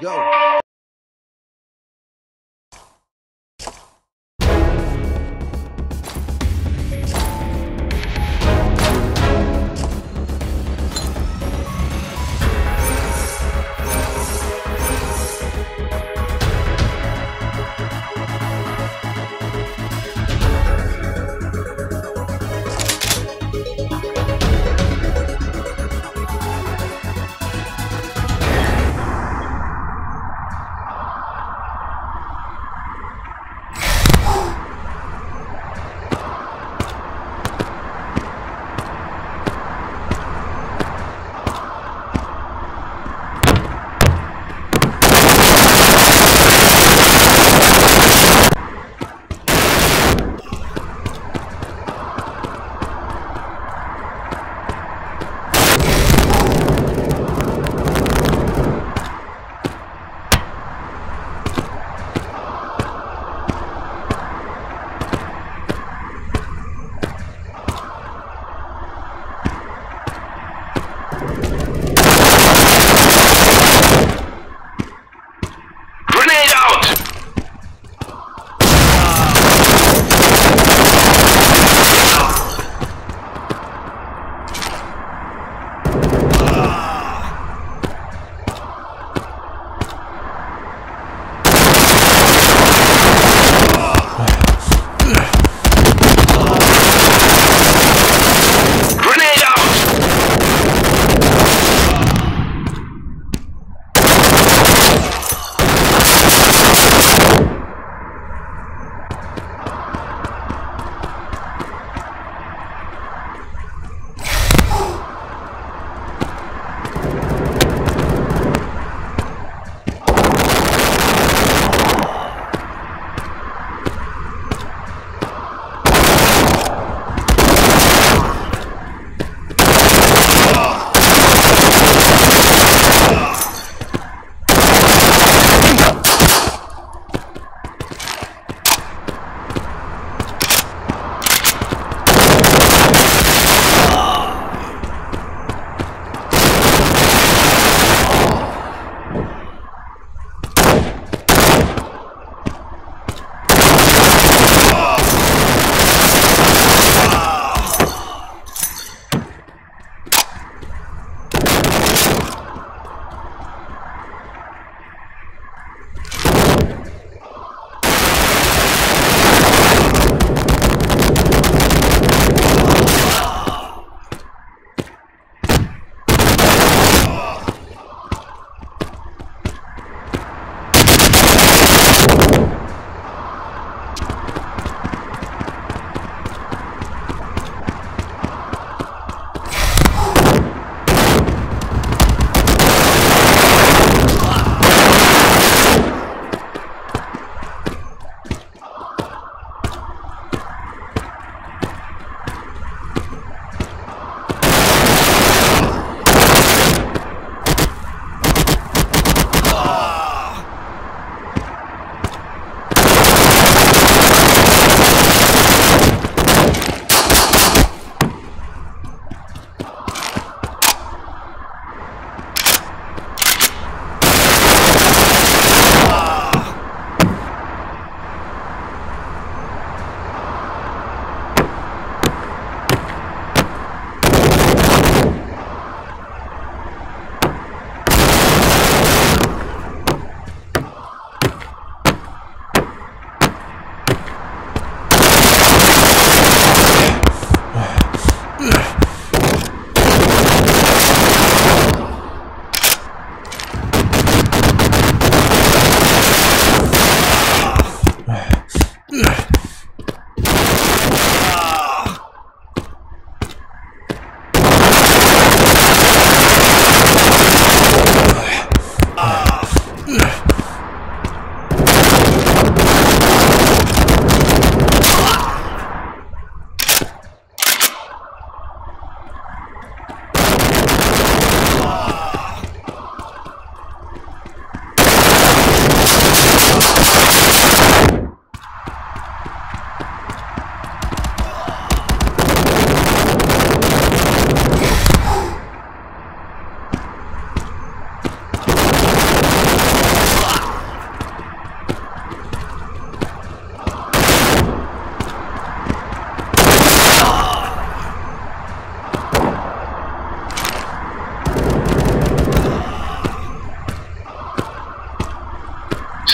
go.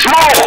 smoke.